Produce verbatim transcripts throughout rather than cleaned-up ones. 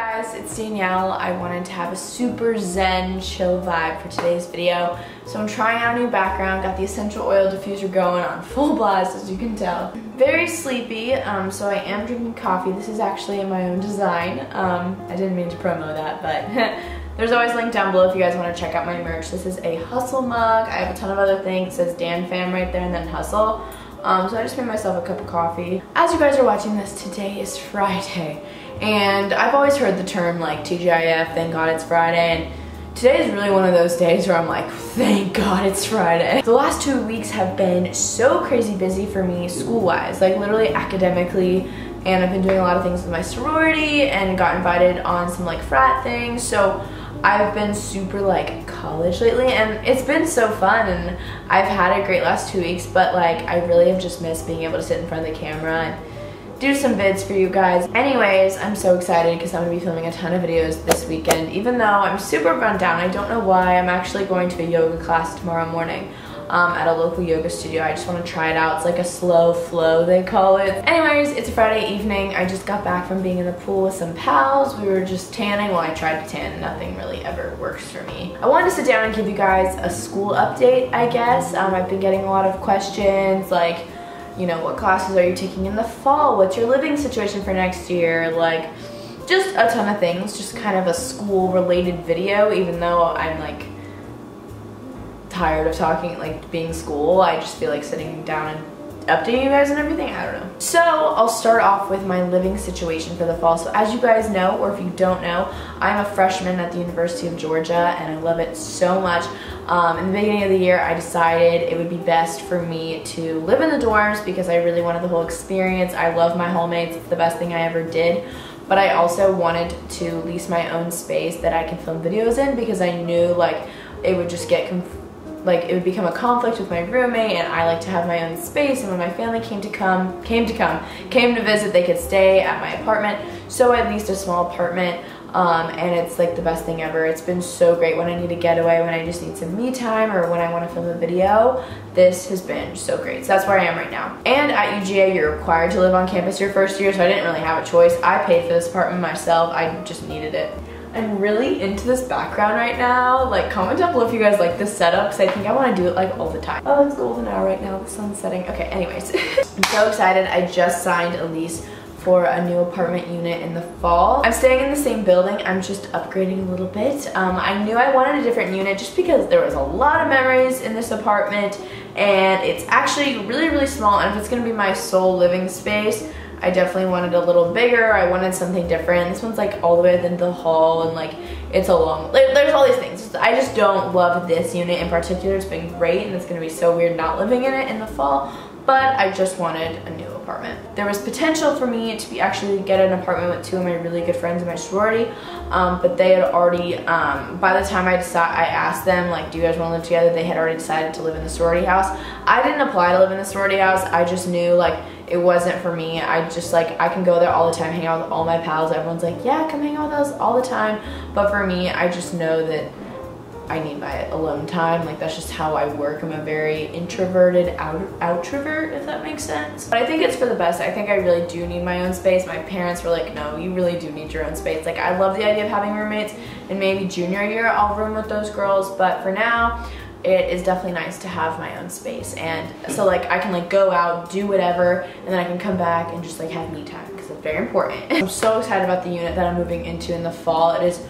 guys, it's Danielle. I wanted to have a super zen, chill vibe for today's video. So I'm trying out a new background, got the essential oil diffuser going on full blast as you can tell. Very sleepy, um, so I am drinking coffee. This is actually my own design. Um, I didn't mean to promo that, but there's always a link down below if you guys want to check out my merch. This is a Hustle mug. I have a ton of other things. It says Dan Fam right there and then Hustle. Um, so I just made myself a cup of coffee. As you guys are watching this, today is Friday. And I've always heard the term like T G I F, thank God it's Friday. And today is really one of those days where I'm like, thank God it's Friday. The last two weeks have been so crazy busy for me school-wise, like literally academically. And I've been doing a lot of things with my sorority and got invited on some like frat things. So I've been super like college lately and it's been so fun and I've had a great last two weeks, but like I really have just missed being able to sit in front of the camera and do some vids for you guys. Anyways, I'm so excited because I'm gonna be filming a ton of videos this weekend, even though I'm super run down. I don't know why. I'm actually going to a yoga class tomorrow morning. Um, at a local yoga studio. I just want to try it out. It's like a slow flow, they call it. Anyways, it's a Friday evening. I just got back from being in the pool with some pals. We were just tanning. Well, I tried to tan. Nothing really ever works for me. I wanted to sit down and give you guys a school update, I guess. Um, I've been getting a lot of questions like, you know, what classes are you taking in the fall? What's your living situation for next year? Like, just a ton of things. Just kind of a school-related video, even though I'm like, tired of talking, like being school. I just feel like sitting down and updating you guys and everything, I don't know. So I'll start off with my living situation for the fall. So as you guys know, or if you don't know, I'm a freshman at the University of Georgia and I love it so much. Um, in the beginning of the year, I decided it would be best for me to live in the dorms because I really wanted the whole experience. I love my hallmates, it's the best thing I ever did. But I also wanted to lease my own space that I could film videos in because I knew like it would just get confused. Like it would become a conflict with my roommate, and I like to have my own space, and when my family came to come, came to come, came to visit, they could stay at my apartment. So I leased a small apartment, um, and it's like the best thing ever. It's been so great when I need a getaway, when I just need some me time, or when I want to film a video. This has been so great. So that's where I am right now. And at U G A, you're required to live on campus your first year, so I didn't really have a choice. I paid for this apartment myself. I just needed it. I'm really into this background right now. Like, comment down below if you guys like this setup, because I think I want to do it like all the time. Oh, it's golden hour right now. The sun's setting. Okay, anyways. I'm so excited. I just signed a lease for a new apartment unit in the fall. I'm staying in the same building. I'm just upgrading a little bit. Um, I knew I wanted a different unit just because there was a lot of memories in this apartment, and it's actually really, really small, and if it's going to be my sole living space, I definitely wanted a little bigger. I wanted something different. This one's like all the way into the hall and like it's a long, like, there's all these things. I just don't love this unit in particular. It's been great and it's gonna be so weird not living in it in the fall, but I just wanted a new apartment. There was potential for me to be actually get an apartment with two of my really good friends in my sorority, um, but they had already, um, by the time I decided, I asked them like, do you guys wanna live together? They had already decided to live in the sorority house. I didn't apply to live in the sorority house. I just knew like, it wasn't for me. I just like, I can go there all the time, hang out with all my pals. Everyone's like, yeah, come hang out with us all the time. But for me, I just know that I need my alone time. Like that's just how I work. I'm a very introverted out outrovert, if that makes sense. But I think it's for the best. I think I really do need my own space. My parents were like, no, you really do need your own space. Like I love the idea of having roommates, and maybe junior year I'll room with those girls. But for now, it is definitely nice to have my own space, and so like I can like go out, do whatever, and then I can come back and just like have me time because it's very important. I'm so excited about the unit that I'm moving into in the fall. It is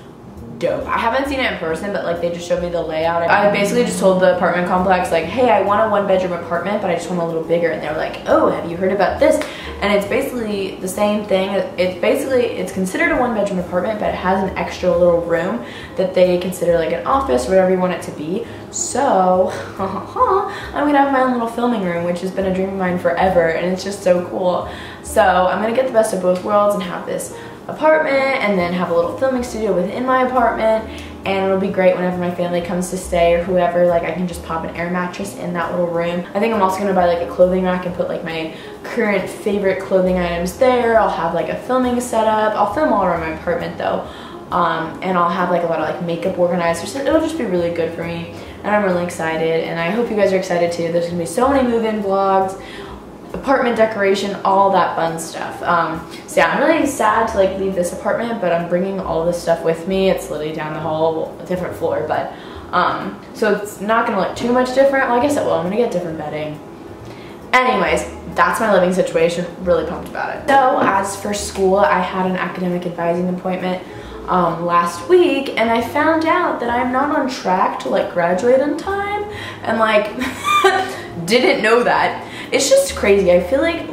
dope. I haven't seen it in person, but like they just showed me the layout. I basically just told the apartment complex like, hey, I want a one bedroom apartment, but I just want a little bigger, and they were like, oh, have you heard about this? And it's basically the same thing. It's basically, it's considered a one bedroom apartment, but it has an extra little room that they consider like an office, whatever you want it to be. So I'm gonna have my own little filming room, which has been a dream of mine forever, and it's just so cool. So I'm gonna get the best of both worlds and have this apartment and then have a little filming studio within my apartment, and it'll be great whenever my family comes to stay or whoever, like I can just pop an air mattress in that little room. I think I'm also gonna buy like a clothing rack and put like my current favorite clothing items there. I'll have like a filming setup. I'll film all around my apartment though, um, and I'll have like a lot of like makeup organizers. It'll just be really good for me, and I'm really excited, and I hope you guys are excited too. There's gonna be so many move-in vlogs. apartment decoration, all that fun stuff. Um, so yeah, I'm really sad to like leave this apartment, but I'm bringing all this stuff with me. It's literally down the hall, a different floor, but um, so it's not gonna look too much different. Well, I guess it will. I'm gonna get different bedding. Anyways, that's my living situation. Really pumped about it. So as for school, I had an academic advising appointment um, last week, and I found out that I'm not on track to like graduate on time, and like didn't know that. It's just crazy. I feel like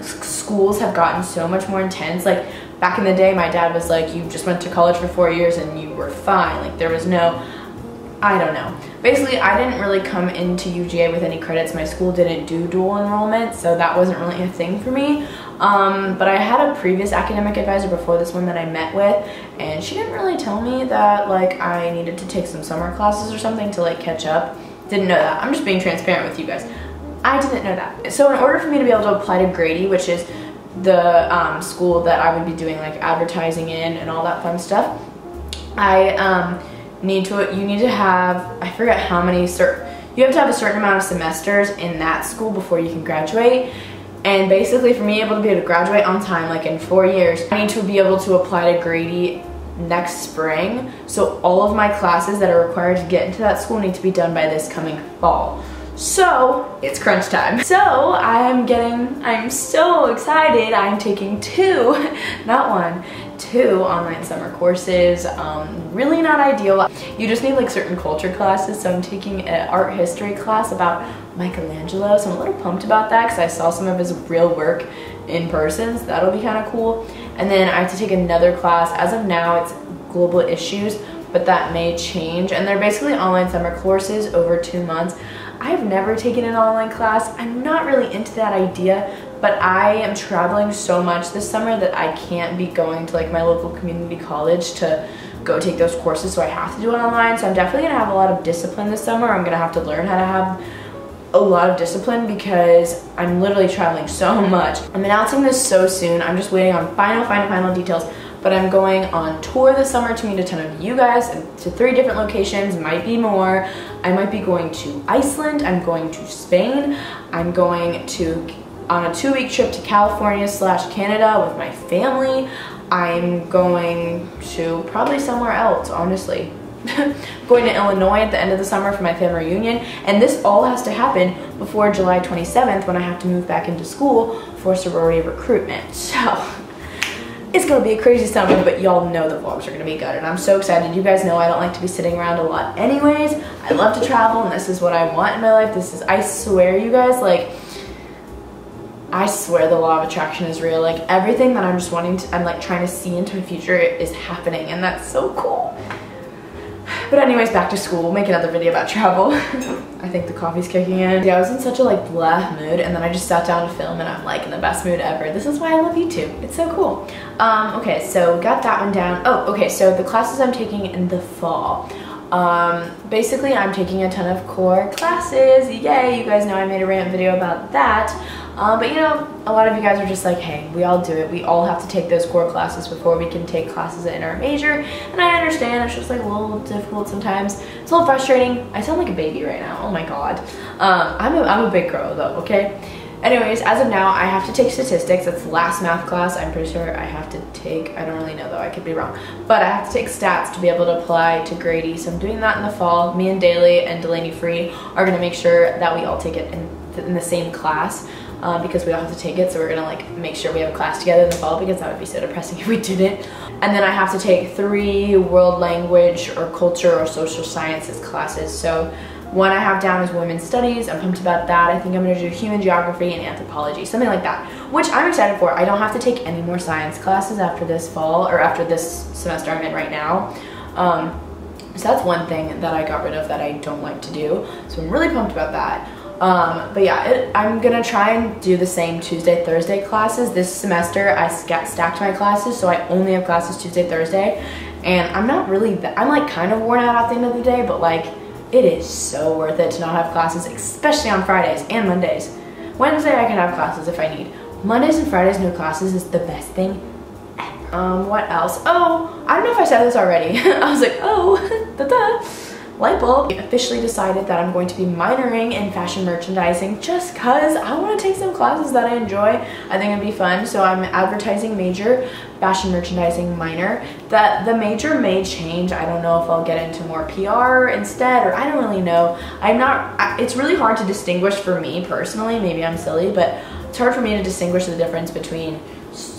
schools have gotten so much more intense. Like back in the day, my dad was like, you just went to college for four years and you were fine. Like there was no, I don't know. Basically, I didn't really come into U G A with any credits. My school didn't do dual enrollment, so that wasn't really a thing for me. Um, but I had a previous academic advisor before this one that I met with, and she didn't really tell me that like I needed to take some summer classes or something to like catch up. Didn't know that. I'm just being transparent with you guys. I didn't know that. So in order for me to be able to apply to Grady, which is the um, school that I would be doing like advertising in and all that fun stuff, I um, need to, you need to have, I forget how many, cert, you have to have a certain amount of semesters in that school before you can graduate. And basically for me able to be able to graduate on time, like in four years, I need to be able to apply to Grady next spring. So all of my classes that are required to get into that school need to be done by this coming fall. So it's crunch time. So I'm getting, I'm so excited. I'm taking two, not one, two online summer courses. Um, really not ideal. You just need like certain culture classes. So I'm taking an art history class about Michelangelo. So I'm a little pumped about that because I saw some of his real work in person. So that'll be kind of cool. And then I have to take another class. As of now, it's global issues, but that may change. And they're basically online summer courses over two months. I've never taken an online class. I'm not really into that idea, but I am traveling so much this summer that I can't be going to like my local community college to go take those courses, so I have to do it online. So I'm definitely gonna have a lot of discipline this summer. I'm gonna have to learn how to have a lot of discipline because I'm literally traveling so much. I'm announcing this so soon. I'm just waiting on final, final, final details, but I'm going on tour this summer to meet a ton of you guys to three different locations, might be more. I might be going to Iceland, I'm going to Spain, I'm going to on a two week trip to California slash Canada with my family. I'm going to probably somewhere else, honestly. Going to Illinois at the end of the summer for my family reunion, and this all has to happen before July twenty-seventh when I have to move back into school for sorority recruitment. So it's gonna be a crazy summer, but y'all know the vlogs are gonna be good, and I'm so excited. You guys know I don't like to be sitting around a lot anyways. I love to travel, and this is what I want in my life. This is, I swear you guys, like I swear the law of attraction is real. Like everything that I'm just wanting to, I'm like trying to see into the future is happening, and that's so cool. But anyways, back to school. We'll make another video about travel. I think the coffee's kicking in. Yeah, I was in such a like blah mood, and then I just sat down to film, and I'm like in the best mood ever. This is why I love YouTube. It's so cool. Um, okay, so got that one down. Oh, okay, so the classes I'm taking in the fall. Um, basically, I'm taking a ton of core classes. Yay, you guys know I made a rant video about that. Um, but you know, a lot of you guys are just like, hey, we all do it. We all have to take those core classes before we can take classes in our major. And I understand, it's just like a little difficult sometimes. It's a little frustrating. I sound like a baby right now, oh my God. Um, I'm, a, I'm a big girl though, okay? Anyways, as of now, I have to take statistics. That's the last math class I'm pretty sure I have to take. I don't really know though, I could be wrong. But I have to take stats to be able to apply to Grady. So I'm doing that in the fall. Me and Daly and Delaney Free are gonna make sure that we all take it in, th in the same class. Uh, because we all have to take it, so we're gonna like make sure we have a class together in the fall because that would be so depressing if we didn't. And then I have to take three world language or culture or social sciences classes. So one I have down is women's studies. I'm pumped about that. I think I'm gonna do human geography and anthropology, something like that, which I'm excited for. I don't have to take any more science classes after this fall or after this semester I'm in right now. Um, so that's one thing that I got rid of that I don't like to do. So I'm really pumped about that. Um, but yeah, it, I'm gonna try and do the same Tuesday, Thursday classes. This semester I st stacked my classes, so I only have classes Tuesday, Thursday, and I'm not really, I'm like kind of worn out at the end of the day, but like it is so worth it to not have classes, especially on Fridays and Mondays. Wednesday I can have classes if I need. Mondays and Fridays no classes is the best thing ever. Um, what else? Oh, I don't know if I said this already. I was like, oh, da-da. light bulb. I officially decided that I'm going to be minoring in fashion merchandising just cause I want to take some classes that I enjoy. I think it'd be fun. So I'm advertising major, fashion merchandising minor. That the major may change. I don't know if I'll get into more P R instead, or I don't really know. I'm not, I, it's really hard to distinguish for me personally. Maybe I'm silly, but it's hard for me to distinguish the difference between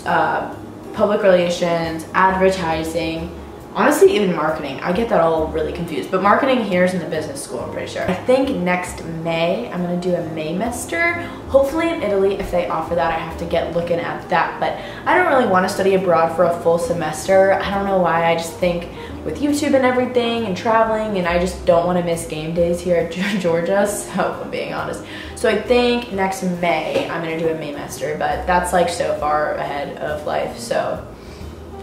uh, public relations, advertising, honestly even marketing. I get that all really confused, but marketing here is in the business school, I'm pretty sure. I think next May, I'm gonna do a Maymester, hopefully in Italy if they offer that. I have to get looking at that, but I don't really wanna study abroad for a full semester. I don't know why, I just think with YouTube and everything and traveling, and I just don't wanna miss game days here at Georgia, so if I'm being honest. So I think next May, I'm gonna do a Maymester, but that's like so far ahead of life, so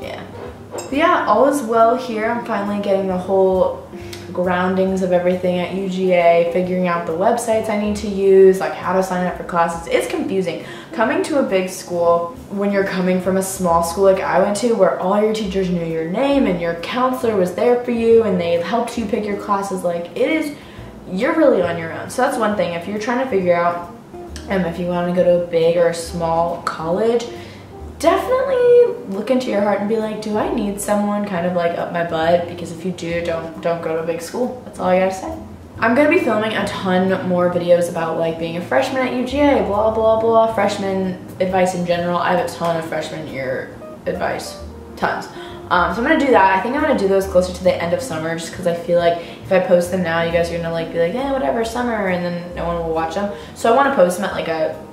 yeah. But yeah, all is well here. I'm finally getting the whole groundings of everything at U G A, figuring out the websites I need to use, like how to sign up for classes. It's confusing. Coming to a big school when you're coming from a small school like I went to, where all your teachers knew your name and your counselor was there for you and they helped you pick your classes, like it is, you're really on your own. So that's one thing. If you're trying to figure out um, if you want to go to a big or a small college, definitely look into your heart and be like, do I need someone kind of like up my butt? Because if you do, don't don't go to a big school. That's all I gotta say. I'm gonna be filming a ton more videos about like being a freshman at U G A, blah, blah, blah, freshman advice in general. I have a ton of freshman year advice, tons. Um, so I'm gonna do that. I think I'm gonna do those closer to the end of summer just because I feel like if I post them now, you guys are gonna like be like, yeah, whatever, summer, and then no one will watch them. So I wanna post them at like a,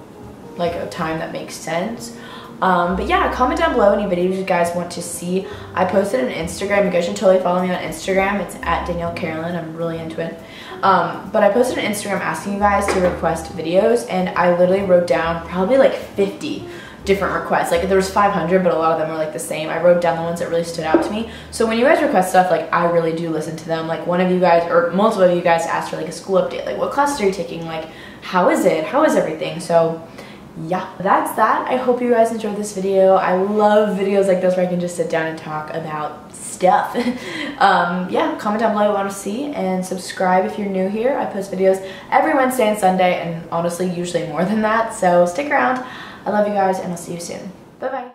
like a time that makes sense. Um, but yeah, comment down below any videos you guys want to see. I posted an Instagram. You guys should totally follow me on Instagram. It's at Danielle Carolyn. I'm really into it. Um, but I posted an Instagram asking you guys to request videos, and I literally wrote down probably like fifty different requests. Like there was five hundred, but a lot of them were like the same. I wrote down the ones that really stood out to me. So when you guys request stuff, like I really do listen to them. Like one of you guys or multiple of you guys asked for like a school update. Like what classes are you taking? Like how is it? How is everything? So yeah, that's that. I hope you guys enjoyed this video. I love videos like this where I can just sit down and talk about stuff. um, yeah, comment down below what you want to see, and subscribe if you're new here. I post videos every Wednesday and Sunday, and honestly, usually more than that. So stick around. I love you guys, and I'll see you soon. Bye-bye.